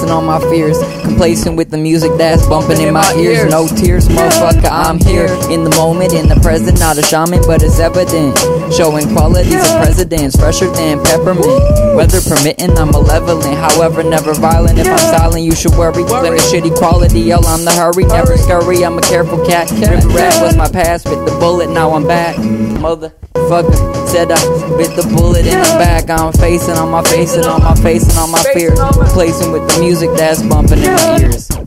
facing all my fears, complacent with the music that's bumping in my ears. No tears, motherfucker, I'm here in the moment, in the present. Not a shaman, but it's evident, showing qualities of presidents, fresher than peppermint. Weather permitting, I'm malevolent, however never violent. If I'm silent, you should worry, claim a shitty quality. Yo, I'm the hurry, never scurry, I'm a careful cat. Rip rap was my past, bit the bullet, now I'm back. Motherfucker said I bit the bullet in the back. I'm facing on my face and on my face and on my fears, placing with the music that's bumping in my ears.